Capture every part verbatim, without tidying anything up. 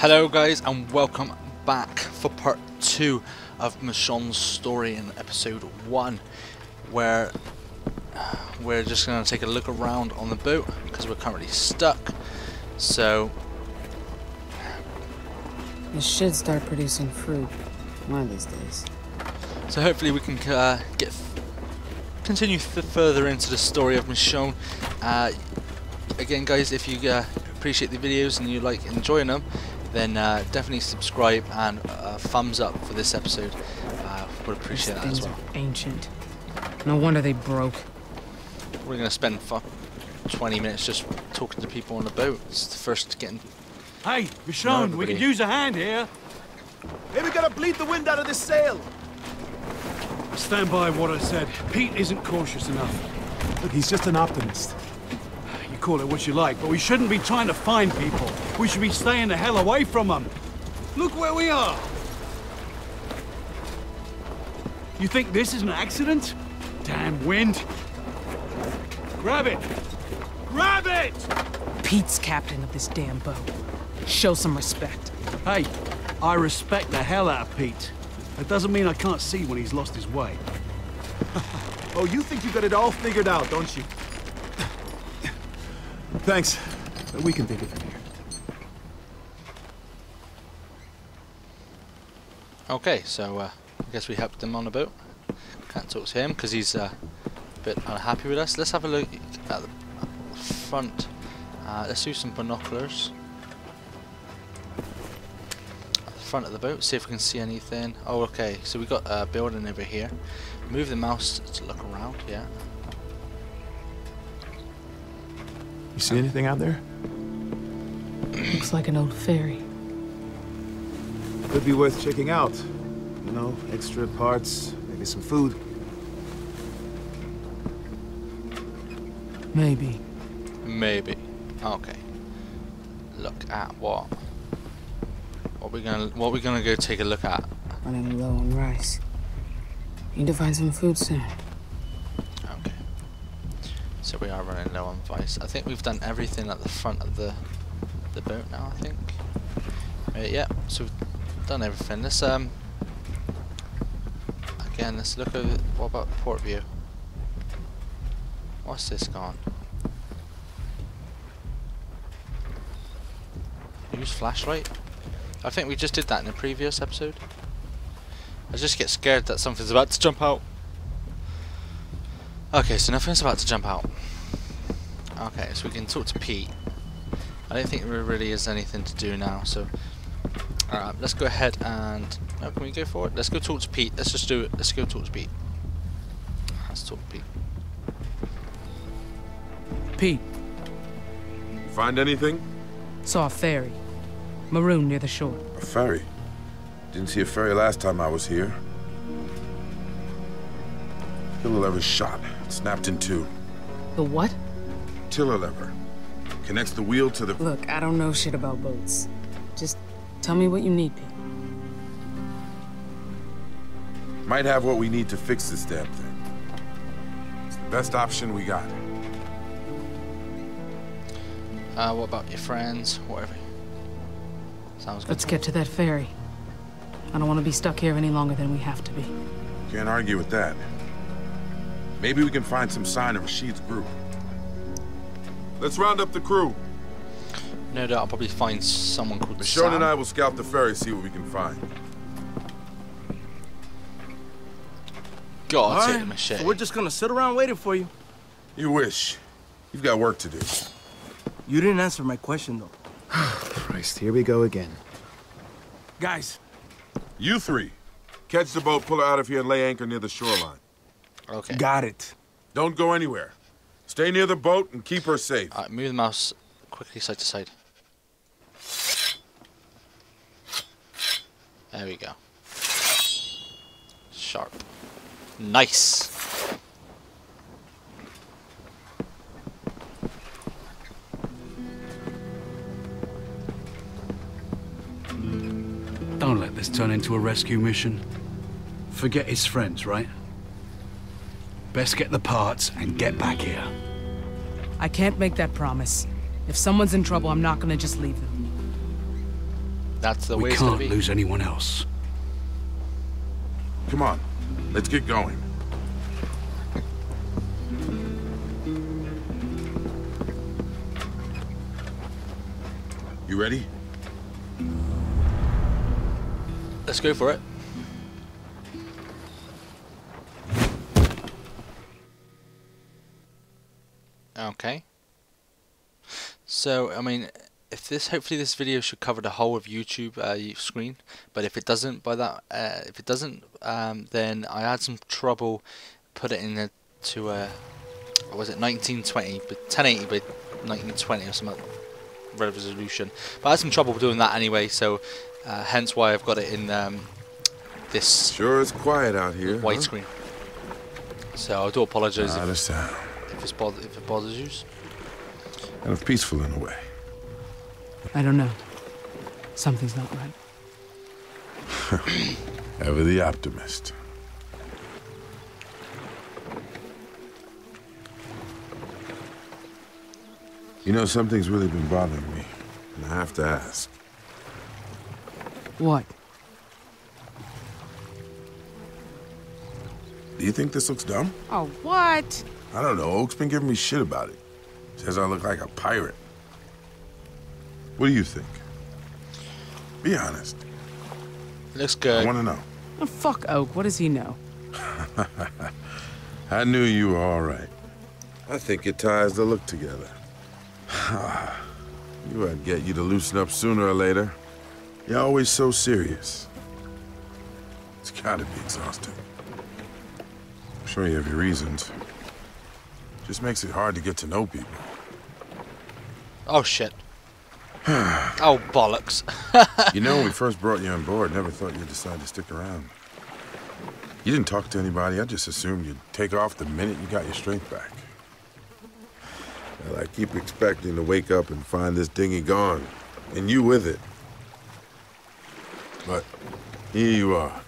Hello guys, and welcome back for part two of Michonne's story in episode one, where we're just going to take a look around on the boat because we're currently stuck. So it should start producing fruit one of these days. So hopefully we can uh, get continue f further into the story of Michonne. Uh, again, guys, if you uh, appreciate the videos and you like enjoying them, then uh, definitely subscribe and uh, thumbs up for this episode. Uh, would appreciate that as well. These things are ancient. No wonder they broke. We're gonna spend twenty minutes just talking to people on the boat. It's the first getting. Hey, Michonne, we can use a hand here. Maybe we gotta bleed the wind out of this sail. Stand by what I said. Pete isn't cautious enough. Look, he's just an optimist. Call it what you like, but we shouldn't be trying to find people. We should be staying the hell away from them. Look where we are. You think this is an accident? Damn wind. Grab it. Grab it! Pete's captain of this damn boat. Show some respect. Hey, I respect the hell out of Pete. That doesn't mean I can't see when he's lost his way. Oh, you think you got it all figured out, don't you? Thanks, but we can take it from here. Okay, so uh, I guess we helped him on the boat. Can't talk to him because he's uh, a bit unhappy with us. Let's have a look at the front. Uh, let's use some binoculars. At the front of the boat, see if we can see anything. Oh, okay, so we got a building over here. Move the mouse to look around, yeah. You see anything out there? Looks like an old ferry. Could be worth checking out. You know, extra parts, maybe some food. Maybe. Maybe. Okay. Look at what? What we gonna? What we gonna go take a look at? Running low on rice. Need to find some food soon. So we are running low on vice. I think we've done everything at the front of the the boat now, I think. Uh, yeah, so we've done everything. Let's um again let's look at what about port view? What's this gone? Use flashlight? I think we just did that in a previous episode. I just get scared that something's about to jump out. Okay, so nothing's about to jump out. Okay, so we can talk to Pete. I don't think there really is anything to do now, so alright, let's go ahead and oh, can we go forward? Let's go talk to Pete. Let's just do it. Let's go talk to Pete. Let's talk to Pete. Pete. You find anything? Saw a ferry. Maroon near the shore. A ferry? Didn't see a ferry last time I was here. Tiller lever's shot, snapped in two. The what? Tiller lever. Connects the wheel to the... Look, I don't know shit about boats. Just tell me what you need, Pete. Might have what we need to fix this damn thing. It's the best option we got. Uh, what about your friends? Whatever. Sounds good. Let's get to that ferry. I don't want to be stuck here any longer than we have to be. Can't argue with that. Maybe we can find some sign of Rashid's group. Let's round up the crew. No doubt I'll probably find someone called Michonne Sam. And I will scout the ferry, see what we can find. God, take the machete. So we're just gonna sit around waiting for you. You wish. You've got work to do. You didn't answer my question, though. Christ, here we go again. Guys. You three. Catch the boat, pull her out of here, and lay anchor near the shoreline. Okay. Got it. Don't go anywhere. Stay near the boat and keep her safe. All right, move the mouse quickly side to side. There we go. Sharp. Nice. Don't let this turn into a rescue mission. Forget his friends, right? Best get the parts and get back here. I can't make that promise. If someone's in trouble, I'm not gonna just leave them. That's the way it's gonna be. We can't lose anyone else. Come on, let's get going. You ready? Let's go for it. Okay. So, I mean, if this, hopefully this video should cover the whole of YouTube uh, screen, but if it doesn't, by that, uh, if it doesn't, um, then I had some trouble put it in the, to a, what was it, nineteen twenty, but ten eighty by nineteen twenty or something. Resolution, but I had some trouble doing that anyway, so uh, hence why I've got it in um, this. Sure, it's quiet out here. Widescreen. Huh? So I do apologise if, if, if it bothers you. Kind of peaceful in a way. I don't know. Something's not right. Ever the optimist. You know, something's really been bothering me, and I have to ask. What? Do you think this looks dumb? Oh, what? I don't know. Oak's been giving me shit about it. Says I look like a pirate. What do you think? Be honest. Looks good. I want to know. Oh, fuck Oak. What does he know? I knew you were all right. I think it ties the look together. You I'd get you to loosen up sooner or later. You're always so serious. It's gotta be exhausting. I'm sure you have your reasons. Just makes it hard to get to know people. Oh shit. Oh bollocks. You know, when we first brought you on board, never thought you'd decide to stick around. You didn't talk to anybody. I just assumed you'd take off the minute you got your strength back. Well, I keep expecting to wake up and find this dinghy gone, and you with it. But here you are.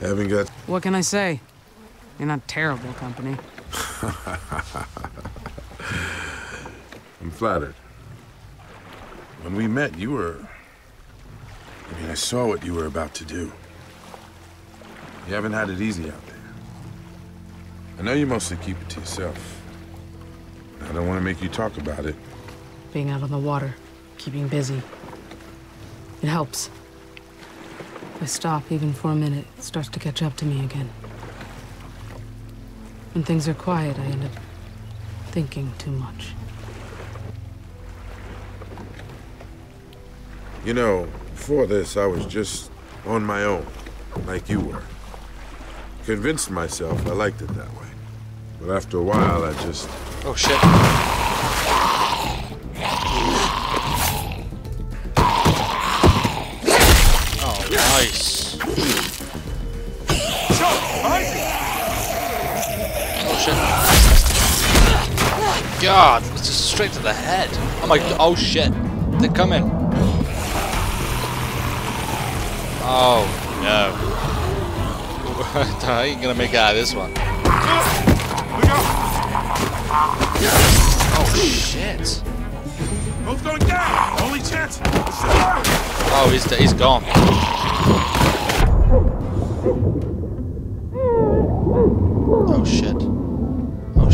Haven't got... What can I say? You're not terrible company. I'm flattered. When we met, you were... I mean, I saw what you were about to do. You haven't had it easy out there. I know you mostly keep it to yourself. I don't want to make you talk about it. Being out on the water, keeping busy. It helps. If I stop even for a minute, it starts to catch up to me again. When things are quiet, I end up thinking too much. You know, before this, I was just on my own, like you were. Convinced myself I liked it that way. But after a while, I just... Oh, shit. Oh, nice. Oh, shit. God, it's just straight to the head. Oh, my... Oh, shit. They're coming. Oh, no. I ain't gonna make it out of this one. Oh shit! Both going down. Only chance. Oh, he's he's gone. Oh shit! Oh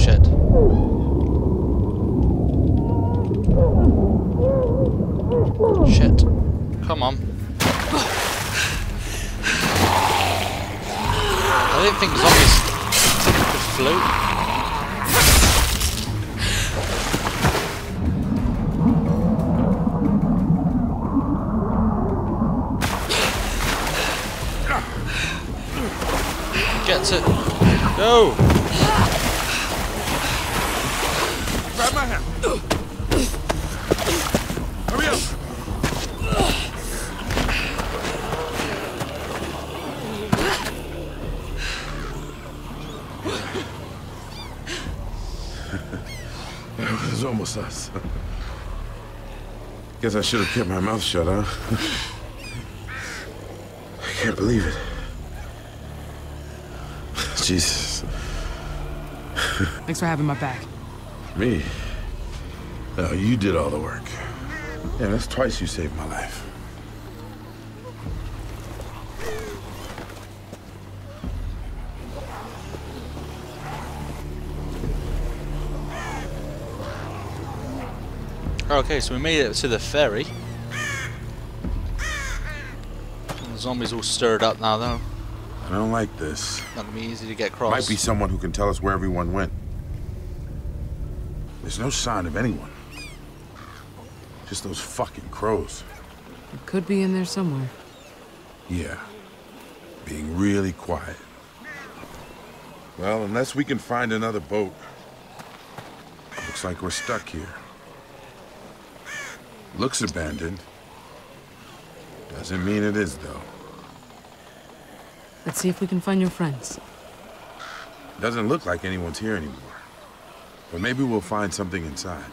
shit! Shit! Come on! I didn't think zombies could float. Gets it. No. Grab my hand. Hurry up. It was almost us. Guess I should have kept my mouth shut, huh? I can't believe it. Jesus. Thanks for having my back. Me? No, you did all the work. Yeah, that's twice you saved my life. Okay, so we made it to the ferry. The zombies all stirred up now, though. I don't like this. Not gonna be easy to get across. Might be someone who can tell us where everyone went. There's no sign of anyone. Just those fucking crows. It could be in there somewhere. Yeah. Being really quiet. Well, unless we can find another boat. Looks like we're stuck here. Looks abandoned. Doesn't mean it is, though. Let's see if we can find your friends. Doesn't look like anyone's here anymore. But maybe we'll find something inside.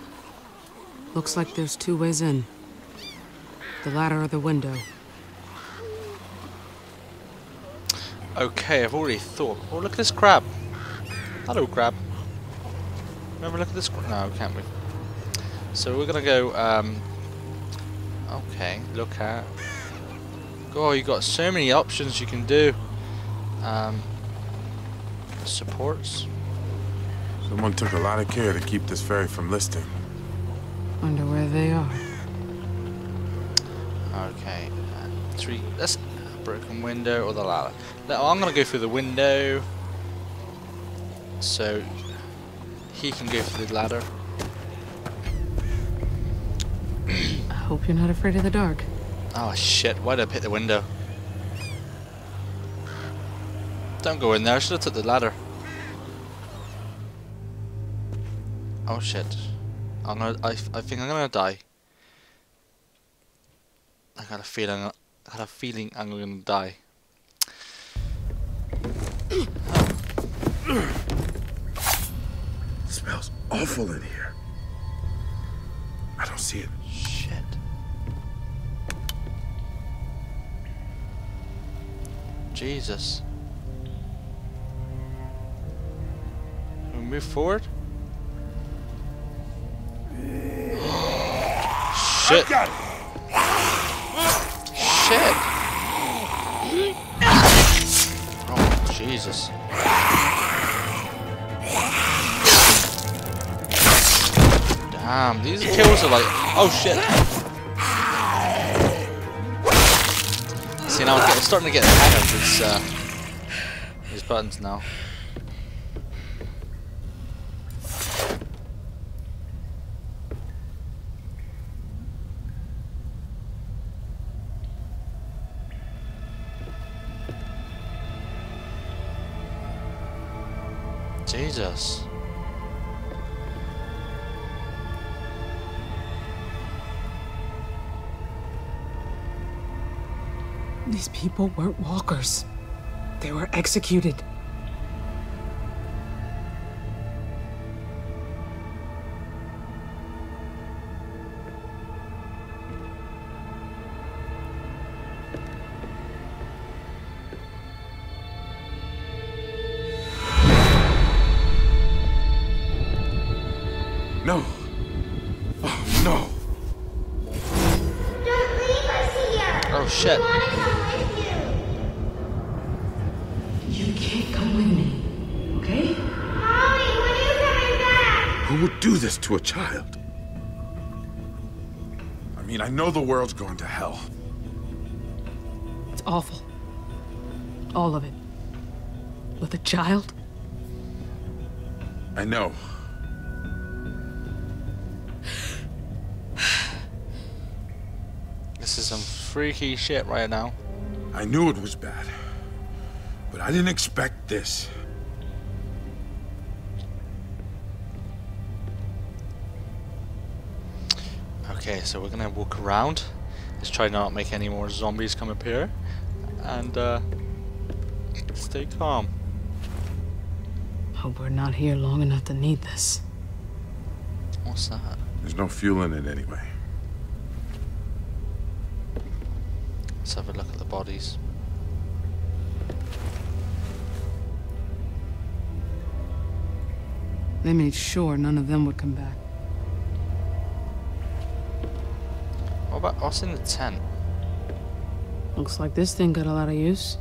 Looks like there's two ways in. The ladder or the window. Okay, I've already thought. Oh, look at this crab. Hello, crab. Remember, look at this crab. No, can't we? So we're gonna go, um... okay, look at... Oh, you got so many options you can do. Um... Supports. Someone took a lot of care to keep this ferry from listing. Wonder where they are. Okay, uh, three... That's... broken window or the ladder. No, I'm gonna go through the window so he can go through the ladder. I hope you're not afraid of the dark. Oh shit, why did I pick the window? Don't go in there, I should have took the ladder. Oh shit. I'm gonna I, I think I'm gonna die. I got a feeling I had a feeling I'm going to die. It smells awful in here. I don't see it. Shit. Jesus. Can we move forward? Shit. I got it. Shit. Oh, Jesus. Damn, these kills are like... Oh, shit. See, now I'm starting to get the hang of these, uh, these buttons now. Jesus. These people weren't walkers. They were executed. No. Oh, no. Don't leave us here. Oh, shit. We want to come with you. You can't come with me, okay? Mommy, when are you coming back? Who would do this to a child? I mean, I know the world's going to hell. It's awful. All of it. With a child? I know. This is some freaky shit right now. I knew it was bad, but I didn't expect this. Okay, so we're gonna walk around. Let's try not make any more zombies come up here, and uh, stay calm. Hope we're not here long enough to need this. What's that? There's no fuel in it anyway. Let's have a look at the bodies. They made sure none of them would come back. What about us in the tent? Looks like this thing got a lot of use.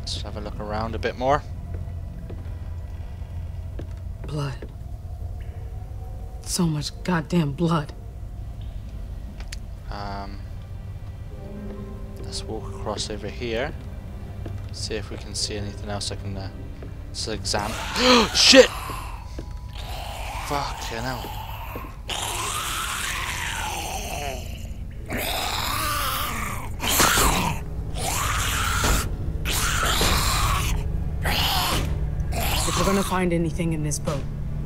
Let's have a look around a bit more. Blood. So much goddamn blood. Um, let's walk across over here. See if we can see anything else I can uh, so examine. Shit! Fucking hell. If we're gonna find anything in this boat,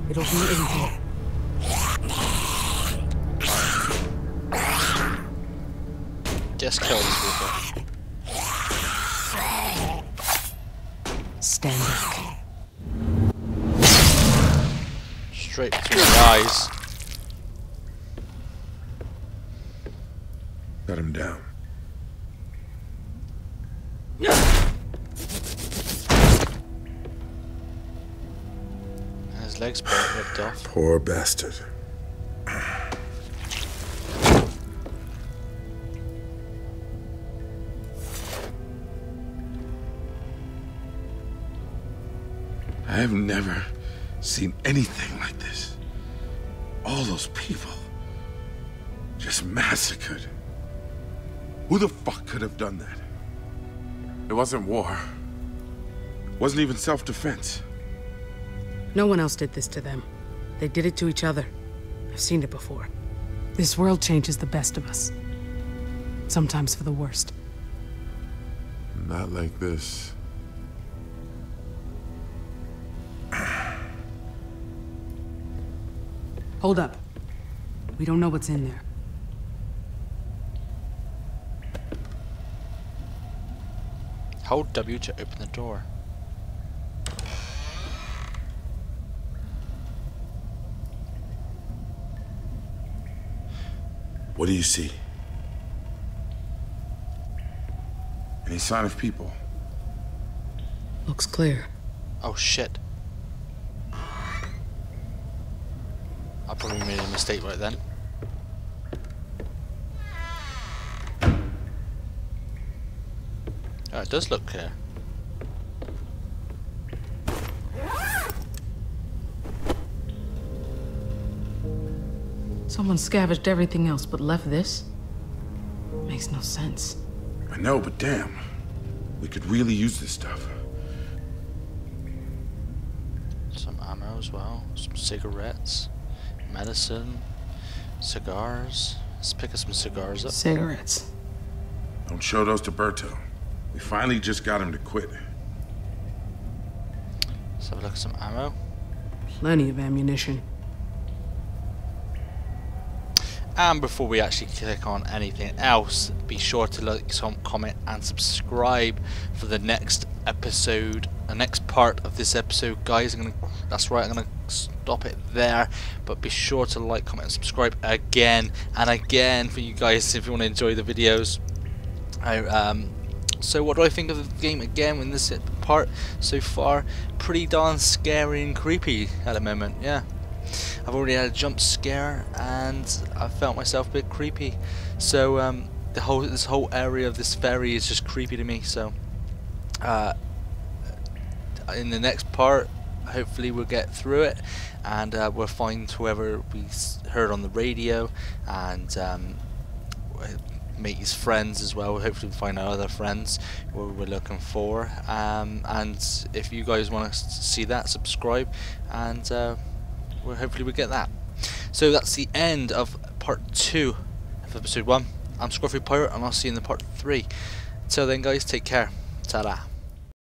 it'll be in here. Just kill these people. Stand back. Straight between the eyes. Cut him down. His legs both ripped off. Poor bastard. I've never seen anything like this. All those people just massacred. Who the fuck could have done that? It wasn't war. It wasn't even self-defense. No one else did this to them. They did it to each other. I've seen it before. This world changes the best of us. Sometimes for the worst. Not like this. Hold up. We don't know what's in there. Hold W to open the door. What do you see? Any sign of people? Looks clear. Oh shit. I probably made a mistake right then. Oh, it does look clear. Someone scavenged everything else but left this? Makes no sense. I know, but damn. We could really use this stuff. Some ammo as well, some cigarettes. Medicine, cigars. Let's pick up some cigars up. Cigarettes. Don't show those to Berto. We finally just got him to quit. Let's have a look at some ammo. Plenty of ammunition. And before we actually click on anything else, be sure to like, comment, and subscribe for the next episode, the next part of this episode, guys. I'm gonna, that's right, I'm gonna stop it there. But be sure to like, comment, and subscribe again and again for you guys if you want to enjoy the videos. I um. So what do I think of the game again in this part so far? Pretty darn scary and creepy at the moment. Yeah. I've already had a jump scare and I felt myself a bit creepy. So um, the whole this whole area of this ferry is just creepy to me. So uh, in the next part, hopefully we'll get through it and uh, we'll find whoever we heard on the radio and um, make his friends as well. Hopefully we'll find our other friends who we're looking for. Um, and if you guys want to see that, subscribe and uh, we'll hopefully we'll get that. So that's the end of part two of episode one. I'm ScruffyPirate and I'll see you in the part three. Till then guys, take care. Ta-da.